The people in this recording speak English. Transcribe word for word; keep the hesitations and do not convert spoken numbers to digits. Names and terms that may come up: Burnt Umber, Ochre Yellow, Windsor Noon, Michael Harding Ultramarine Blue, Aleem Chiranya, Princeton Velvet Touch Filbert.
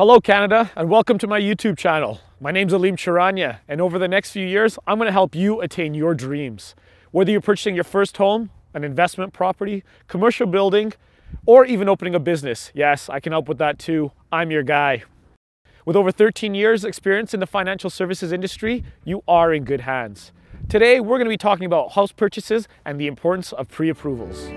Hello Canada, and welcome to my YouTube channel. My name's Aleem Chiranya, and over the next few years, I'm gonna help you attain your dreams. Whether you're purchasing your first home, an investment property, commercial building, or even opening a business. Yes, I can help with that too. I'm your guy. With over thirteen years experience in the financial services industry, you are in good hands. Today, we're gonna be talking about house purchases and the importance of pre-approvals.